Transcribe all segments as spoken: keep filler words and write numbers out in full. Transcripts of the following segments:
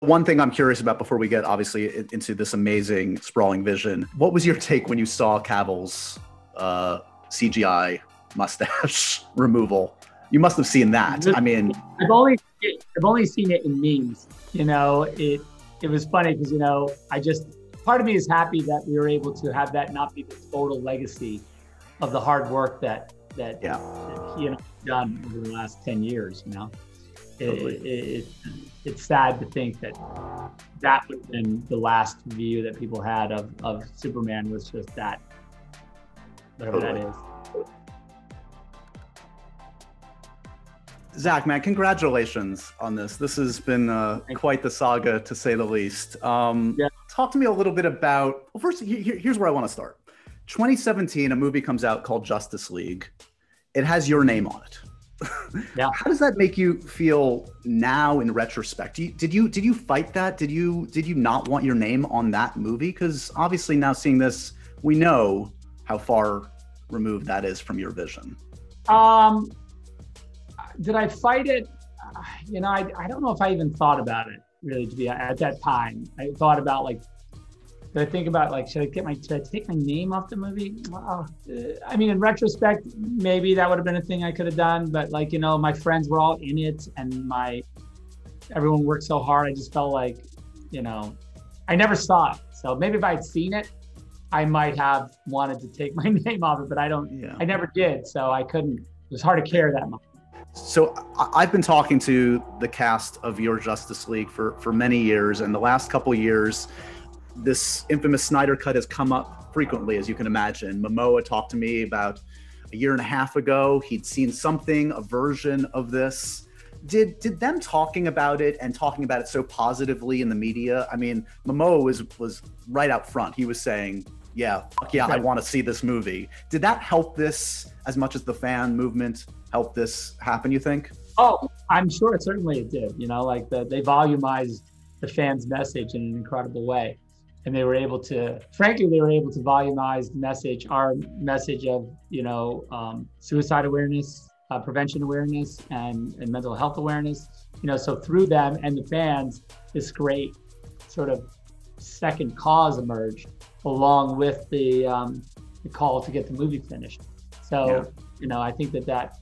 One thing I'm curious about before we get, obviously, into this amazing, sprawling vision, what was your take when you saw Cavill's uh, C G I mustache removal? You must have seen that. I mean, I've only I've only seen it in memes. You know, it it was funny because, you know, I just part of me is happy that we were able to have that not be the total legacy of the hard work that that, yeah. that he and I have done over the last ten years. You know, it, totally. it, it it's sad to think that that would have been the last view that people had of of Superman, was just that, whatever totally. that is. Zach, man, congratulations on this. This has been uh, quite the saga, to say the least. Um, yeah. Talk to me a little bit about, well, first, here, here's where I want to start. twenty seventeen, a movie comes out called Justice League. It has your name on it. Yeah. How does that make you feel now in retrospect? You, did you did you fight that? Did you, did you not want your name on that movie? Because obviously now seeing this, we know how far removed that is from your vision. Um. Did I fight it? You know, I, I don't know if I even thought about it really, to be at that time. I thought about like, did I think about like, should I get my, should I take my name off the movie? Wow. I mean, in retrospect, maybe that would have been a thing I could have done, but like, you know, my friends were all in it and my, everyone worked so hard. I just felt like, you know, I never saw it. So maybe if I had seen it, I might have wanted to take my name off it, but I don't, yeah. I never did. So I couldn't, it was hard to care that much. So I've been talking to the cast of your Justice League for, for many years, and the last couple years, this infamous Snyder Cut has come up frequently, as you can imagine. Momoa talked to me about a year and a half ago. He'd seen something, a version of this. Did, did them talking about it and talking about it so positively in the media, I mean, Momoa was, was right out front. He was saying, yeah, fuck yeah, I want to see this movie. Did that help this as much as the fan movement helped this happen, you think? Oh, I'm sure it certainly it did. You know, like the, they volumized the fans' message in an incredible way. And they were able to, frankly, they were able to volumize the message, our message of, you know, um, suicide awareness, uh, prevention awareness, and, and mental health awareness. You know, so through them and the fans, this great sort of second cause emerged, along with the, um, the call to get the movie finished. So, yeah. you know, I think that that,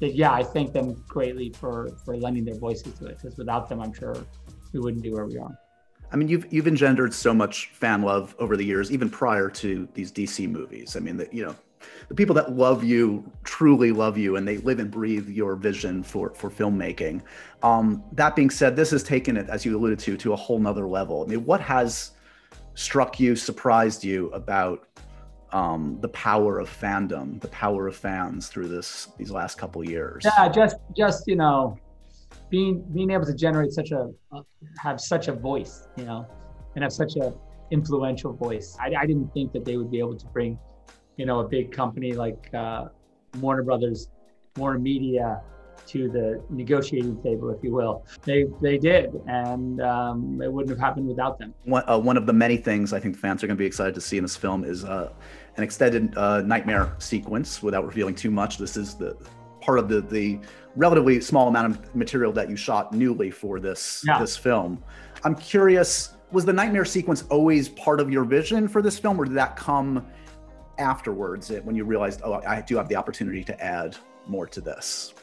that, yeah, I thank them greatly for, for lending their voices to it, because without them, I'm sure we wouldn't be where we are. I mean, you've, you've engendered so much fan love over the years, even prior to these D C movies. I mean, the, you know, the people that love you truly love you, and they live and breathe your vision for, for filmmaking. Um, that being said, this has taken it, as you alluded to, to a whole nother level. I mean, what has struck you, surprised you about um, the power of fandom, the power of fans through this these last couple years? Yeah, just just you know, being being able to generate such a uh, have such a voice, you know, and have such a influential voice. I, I didn't think that they would be able to bring, you know, a big company like uh, Warner Brothers, Warner Media, to the negotiating table, if you will. They they did, and um, it wouldn't have happened without them. One, uh, one of the many things I think fans are going to be excited to see in this film is uh, an extended uh, nightmare sequence. Without revealing too much, this is the part of the the relatively small amount of material that you shot newly for this yeah. this film. I'm curious, was the nightmare sequence always part of your vision for this film, or did that come afterwards when you realized, oh, I do have the opportunity to add more to this?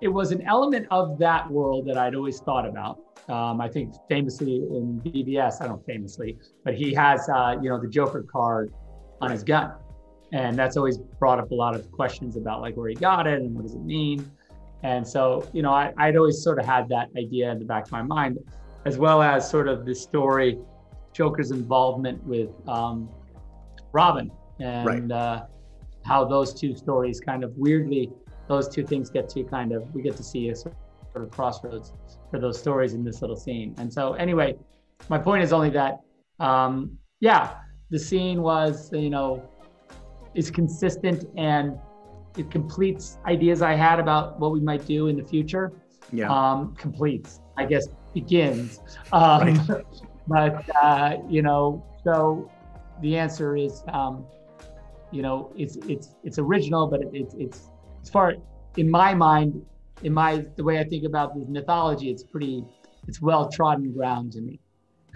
It was an element of that world that I'd always thought about. Um, I think famously in B V S, I don't famously, but he has, uh, you know, the Joker card on his gun. And that's always brought up a lot of questions about like where he got it and what does it mean? And so, you know, I, I'd always sort of had that idea in the back of my mind, as well as sort of the story, Joker's involvement with um, Robin and right. uh, how those two stories kind of weirdly, those two things get to kind of, we get to see a sort of crossroads for those stories in this little scene. And so anyway, my point is only that, um, yeah, the scene was, you know, is consistent and it completes ideas I had about what we might do in the future. Yeah. Um, completes, I guess, begins. Um, right. But, uh, you know, so the answer is, um, you know, it's, it's, it's original, but it, it's, it's, as far in my mind, in my the way I think about this mythology, it's pretty it's well-trodden ground to me.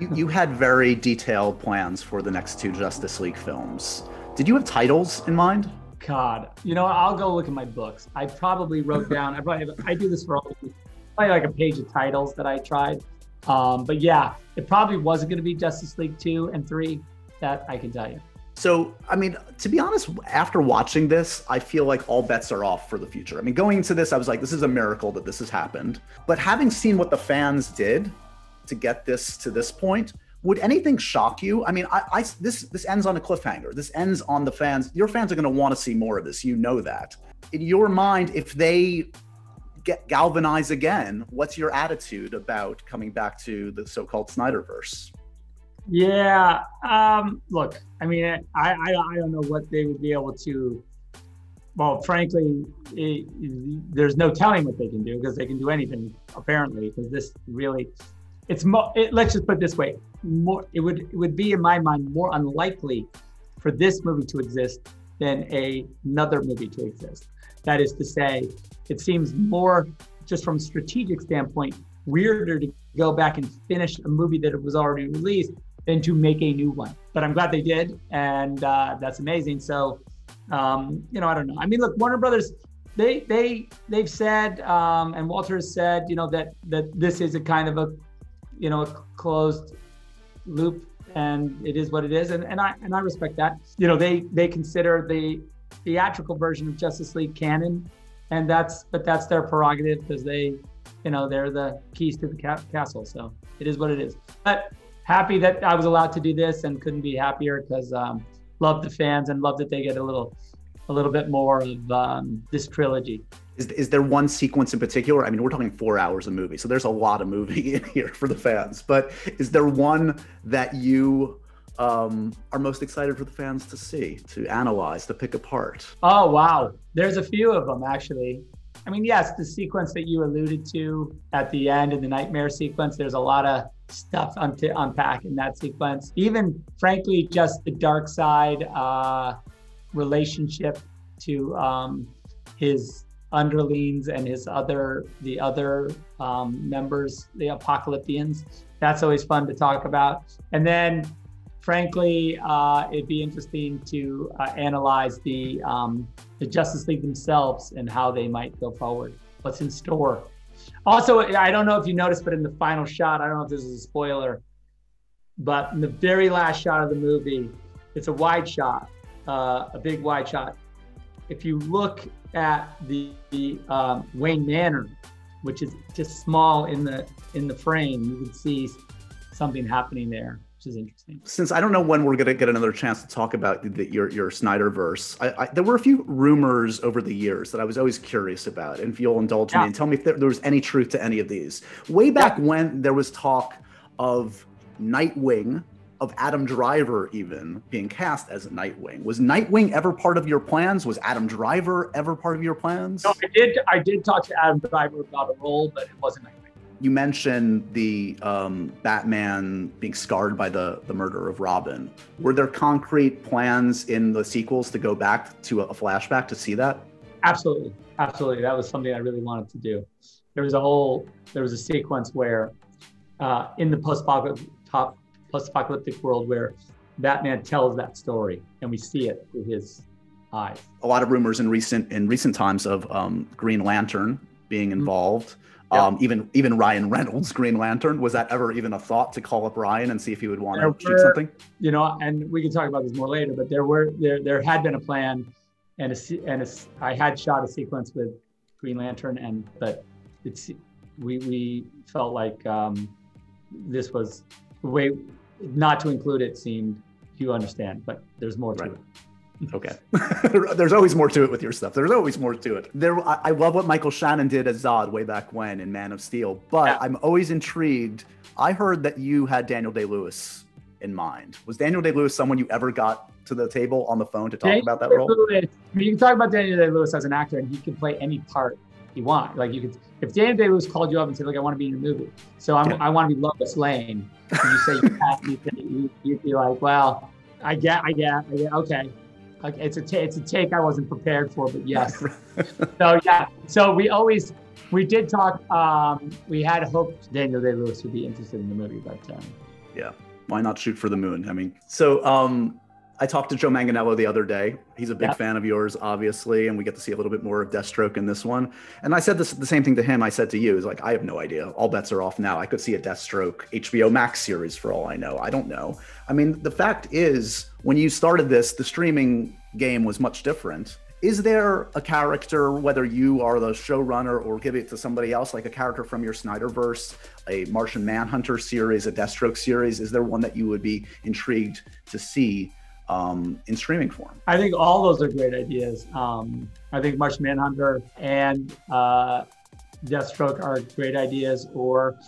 You, you had very detailed plans for the next two Justice League films. Did you have titles in mind? God, you know, I'll go look at my books. I probably wrote down, I probably, have, I do this for all, probably like a page of titles that I tried. Um, but yeah, it probably wasn't going to be Justice League two and three, that I can tell you. So, I mean, to be honest, after watching this, I feel like all bets are off for the future. I mean, going into this, I was like, this is a miracle that this has happened. But having seen what the fans did to get this to this point, would anything shock you? I mean, I, I, this, this ends on a cliffhanger. This ends on the fans. Your fans are going to want to see more of this. You know that. In your mind, if they get galvanized again, what's your attitude about coming back to the so-called Snyderverse? Yeah, um, look, I mean, I, I, I don't know what they would be able to, well, frankly, it, it, there's no telling what they can do, because they can do anything, apparently, because this really, it's more, it, let's just put it this way, more, it would, it would be, in my mind, more unlikely for this movie to exist than a, another movie to exist. That is to say, it seems more, just from a strategic standpoint, weirder to go back and finish a movie that was already released than to make a new one. But I'm glad they did, and uh, that's amazing. So, um, you know, I don't know. I mean, look, Warner Brothers, they, they, they've said, um, and Walter has said, you know, that, that this is a kind of a, you know, a closed loop, and it is what it is. And, and, I, and I respect that. You know, they, they consider the theatrical version of Justice League canon, and that's, but that's their prerogative, because they, you know, they're the keys to the castle. So it is what it is. But happy that I was allowed to do this, and couldn't be happier, because um, love the fans and love that they get a little, a little bit more of um, this trilogy. Is, is there one sequence in particular? I mean, we're talking four hours of movie, so there's a lot of movie in here for the fans. But is there one that you um, are most excited for the fans to see, to analyze, to pick apart? Oh, wow. There's a few of them, actually. I mean, yes, the sequence that you alluded to at the end, in the nightmare sequence, there's a lot of stuff un to unpack in that sequence. Even, frankly, just the dark side uh, relationship to um, his underlings and his other, the other um, members, the Apocalyptians. That's always fun to talk about. And then, frankly, uh, it'd be interesting to uh, analyze the, um, the Justice League themselves and how they might go forward, what's in store. Also, I don't know if you noticed, but in the final shot, I don't know if this is a spoiler, but in the very last shot of the movie, it's a wide shot, uh, a big wide shot. If you look at the, the um, Wayne Manor, which is just small in the, in the frame, you can see something happening there. Is interesting. Since I don't know when we're going to get another chance to talk about the, the, your, your Snyderverse, I, I, there were a few rumors over the years that I was always curious about, and if you'll indulge yeah. me and tell me if there, there was any truth to any of these. Way back yeah. when there was talk of Nightwing, of Adam Driver even, being cast as Nightwing. Was Nightwing ever part of your plans? Was Adam Driver ever part of your plans? No, I did, I did talk to Adam Driver about a role, but it wasn't Nightwing. You mentioned the um, Batman being scarred by the, the murder of Robin. Were there concrete plans in the sequels to go back to a flashback to see that? Absolutely, absolutely. That was something I really wanted to do. There was a whole, there was a sequence where uh, in the post-apocalyptic world where Batman tells that story and we see it through his eyes. A lot of rumors in recent, in recent times of um, Green Lantern being involved. Mm-hmm. Yeah. Um, even even Ryan Reynolds, Green Lantern, was that ever even a thought to call up Ryan and see if he would want to shoot something? You know, and we can talk about this more later, but there were there there had been a plan, and a, and a, I had shot a sequence with Green Lantern, and but it's we we felt like um, this was the way not to include it seemed. You understand, but there's more to right. it. Okay. There's always more to it with your stuff. There's always more to it. There, I, I love what Michael Shannon did as Zod way back when in Man of Steel, but yeah. I'm always intrigued. I heard that you had Daniel Day-Lewis in mind. Was Daniel Day-Lewis someone you ever got to the table on the phone to talk Daniel about that Day role? I mean, you can talk about Daniel Day-Lewis as an actor, and he can play any part you want. Like, you could, if Daniel Day-Lewis called you up and said, "Look, I want to be in a movie, so I'm, yeah. I want to be Lois Lane," and you say yes, you, you'd be like, "Well, I get, I get, I get, okay." Like, it's a, it's a take I wasn't prepared for, but yes. So yeah, so we always, We did talk, um, we had hoped Daniel Day-Lewis would be interested in the movie, but... Um... Yeah, why not shoot for the moon? I mean, so um, I talked to Joe Manganiello the other day. He's a big yeah. fan of yours, obviously, and we get to see a little bit more of Deathstroke in this one. And I said this, the same thing to him I said to you, is like, I have no idea. All bets are off now. I could see a Deathstroke H B O Max series for all I know. I don't know. I mean, the fact is, when you started this, the streaming game was much different. Is there a character, whether you are the showrunner or give it to somebody else, like a character from your Snyderverse, a Martian Manhunter series, a Deathstroke series, is there one that you would be intrigued to see um, in streaming form? I think all those are great ideas. Um, I think Martian Manhunter and uh, Deathstroke are great ideas, or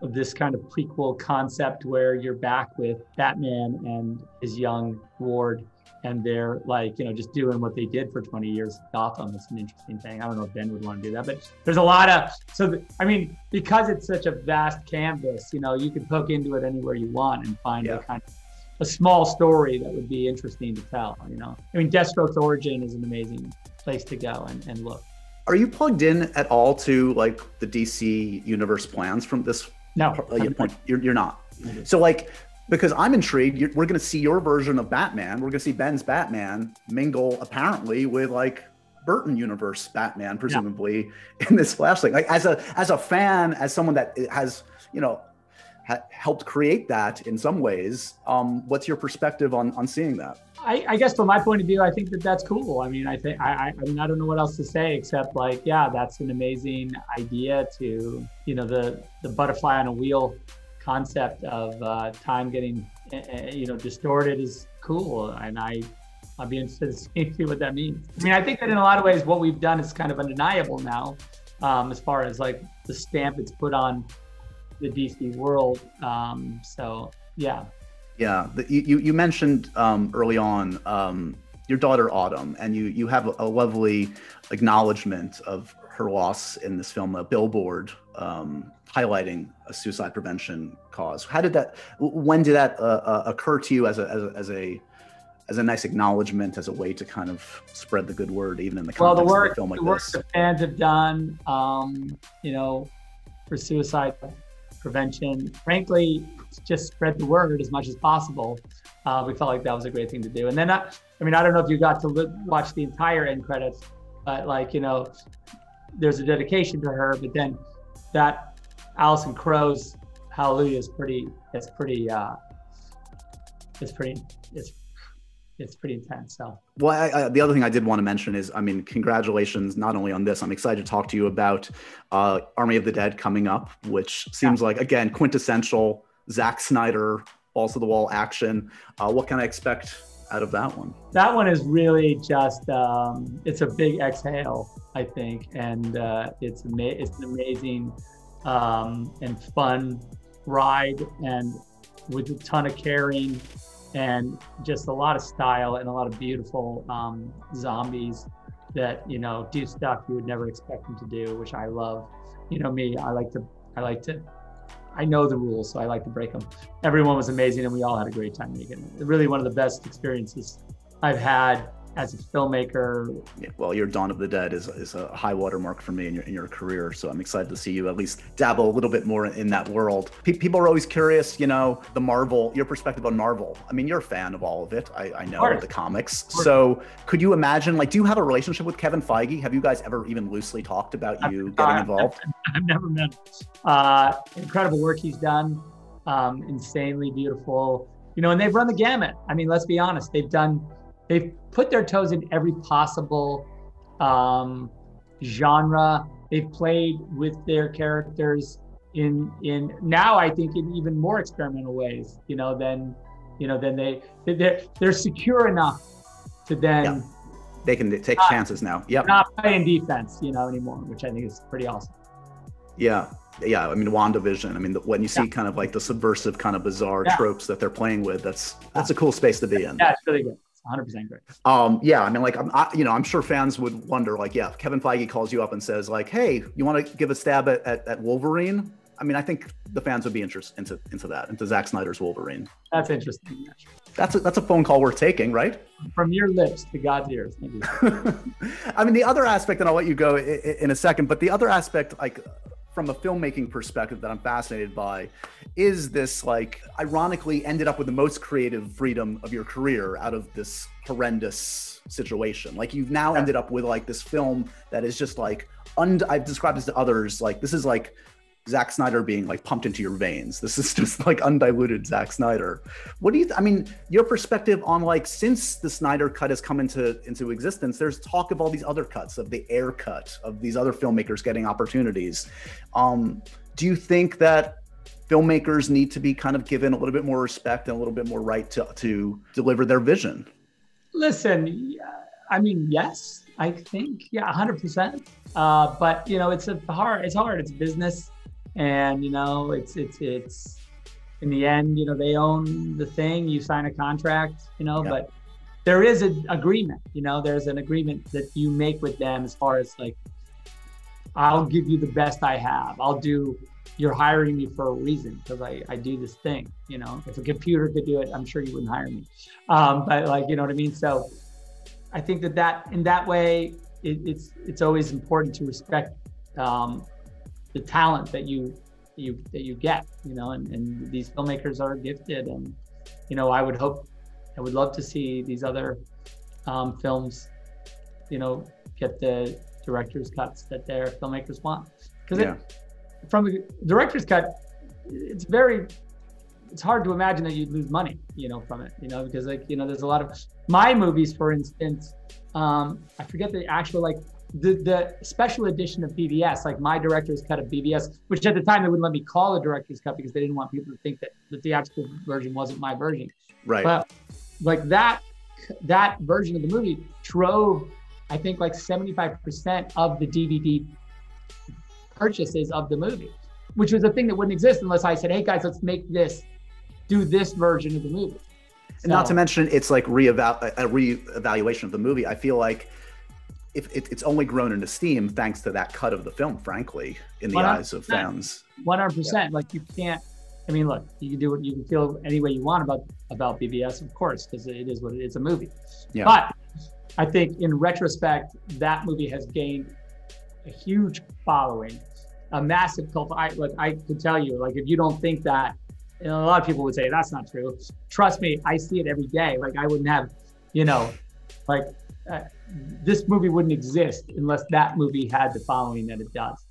this kind of prequel concept where you're back with Batman and his young ward, and they're like, you know, just doing what they did for twenty years. Gotham is an interesting thing. I don't know if Ben would want to do that, but there's a lot of, so, the, I mean, because it's such a vast canvas, you know, you could poke into it anywhere you want and find yeah. a kind of a small story that would be interesting to tell, you know? I mean, Deathstroke's origin is an amazing place to go and, and look. Are you plugged in at all to like the D C universe plans from this? No. Uh, your point? You're, you're not. So like, because I'm intrigued, You're, we're going to see your version of Batman. We're going to see Ben's Batman mingle apparently with like Burton universe Batman, presumably yeah. in this flashlight. Like as a as a fan, as someone that has you know ha helped create that in some ways, um, what's your perspective on on seeing that? I, I guess from my point of view, I think that that's cool. I mean, I think I I, I, mean, I don't know what else to say except like yeah, that's an amazing idea to you know the the butterfly on a wheel concept of uh, time getting, uh, you know, distorted is cool. And I, I'll be interested to see what that means. I mean, I think that in a lot of ways, what we've done is kind of undeniable now, um, as far as like the stamp it's put on the D C world. Um, so, yeah. Yeah, the, you, you mentioned um, early on, um, your daughter Autumn, and you, you have a, a lovely acknowledgement of her loss in this film, a billboard um, highlighting a suicide prevention cause. How did that, when did that uh, uh, occur to you as a, as a, as a, as a nice acknowledgement, as a way to kind of spread the good word, even in the context well, the work, of a film like the work this? The fans have done, um, you know, for suicide prevention, frankly, just spread the word as much as possible. Uh, we felt like that was a great thing to do. And then, I, I mean, I don't know if you got to look, watch the entire end credits, but like, you know, there's a dedication to her, but then that Alison Crow's Hallelujah is pretty, it's pretty, uh, it's pretty, it's, it's pretty intense. So, well, I, I, the other thing I did want to mention is, I mean, congratulations, not only on this, I'm excited to talk to you about uh, Army of the Dead coming up, which seems yeah. like, again, quintessential Zack Snyder, balls to the wall action. Uh, what can I expect out of that one? That one is really just, um, it's a big exhale, I think. And uh, it's, ama it's an amazing um, and fun ride, and with a ton of caring and just a lot of style and a lot of beautiful um, zombies that, you know, do stuff you would never expect them to do, which I love. You know me, I like to, I like to, I know the rules, so I like to break them. Everyone was amazing, and we all had a great time making it. Really one of the best experiences I've had as a filmmaker. Yeah, well, your Dawn of the Dead is, is a high watermark for me in your, in your career, so I'm excited to see you at least dabble a little bit more in that world. Pe people are always curious, you know, the Marvel, your perspective on Marvel. I mean, you're a fan of all of it, I, I know, of the comics. So could you imagine, like, do you have a relationship with Kevin Feige? Have you guys ever even loosely talked about you I've, getting I've, involved? I've, I've never met him. Uh, incredible work he's done, um, insanely beautiful. You know, and they've run the gamut. I mean, let's be honest, they've done, they've put their toes in every possible um, genre. They've played with their characters in in now I think in even more experimental ways. You know, than you know, than they they're they're secure enough to then yeah. they can take not, chances now. Yep, not playing defense, you know, anymore, which I think is pretty awesome. Yeah. Yeah, I mean, WandaVision. I mean, the, when you see yeah. kind of like the subversive, kind of bizarre yeah. tropes that they're playing with, that's that's a cool space to be in. Yeah, it's really good. one hundred percent great. Um, yeah, I mean, like, I'm, I, you know, I'm sure fans would wonder, like, yeah, if Kevin Feige calls you up and says, like, hey, you want to give a stab at, at, at Wolverine? I mean, I think the fans would be interested into into that, into Zack Snyder's Wolverine. That's interesting. That's a, that's a phone call worth taking, right? From your lips to God's ears. Thank you. I mean, the other aspect, and I'll let you go in a second, but the other aspect, like from a filmmaking perspective, that I'm fascinated by is this, like, ironically ended up with the most creative freedom of your career out of this horrendous situation. Like, you've now ended up with like this film that is just like, und- I've described this to others, like this is like Zack Snyder being like pumped into your veins. This is just like undiluted Zack Snyder. What do you, th- I mean, your perspective on, like, since the Snyder Cut has come into, into existence, there's talk of all these other cuts, of the air cut, of these other filmmakers getting opportunities. Um, do you think that filmmakers need to be kind of given a little bit more respect and a little bit more right to, to deliver their vision? Listen, I mean, yes, I think, yeah, one hundred percent. Uh, but, you know, it's a hard, it's hard, it's business. And, you know, it's, it's, it's in the end, you know, they own the thing, you sign a contract, you know, yeah. But there is an agreement, you know, there's an agreement that you make with them as far as like, I'll give you the best I have. I'll do, you're hiring me for a reason because I, I do this thing, you know, if a computer could do it, I'm sure you wouldn't hire me. Um, but like, you know what I mean? So I think that that in that way, it, it's, it's always important to respect, um, the talent that you you that you get, you know, and, and these filmmakers are gifted, and you know, I would hope, I would love to see these other um, films, you know, get the director's cuts that their filmmakers want, because yeah. From the director's cut, it's very, it's hard to imagine that you'd lose money, you know, from it, you know, because like, you know, there's a lot of my movies, for instance, um, I forget the actual like. The, the special edition of B V S, like my director's cut of B V S, which at the time they wouldn't let me call a director's cut because they didn't want people to think that the theatrical version wasn't my version. Right. But like that, that version of the movie drove, I think, like seventy-five percent of the D V D purchases of the movie, which was a thing that wouldn't exist unless I said, hey guys, let's make this, do this version of the movie. And so, not to mention, it's like re-eval- a re-evaluation of the movie. I feel like If it, it's only grown in esteem thanks to that cut of the film, frankly, in the eyes of fans. one hundred percent. Yeah. Like you can't, I mean, look, you can do what you can feel any way you want about, about B V S, of course, because it is what it is, it's a movie. Yeah. But I think in retrospect, that movie has gained a huge following, a massive cult. I, like, I could tell you, like, if you don't think that, and a lot of people would say, that's not true. Trust me, I see it every day. Like I wouldn't have, you know, like, Uh, this movie wouldn't exist unless that movie had the following that it does.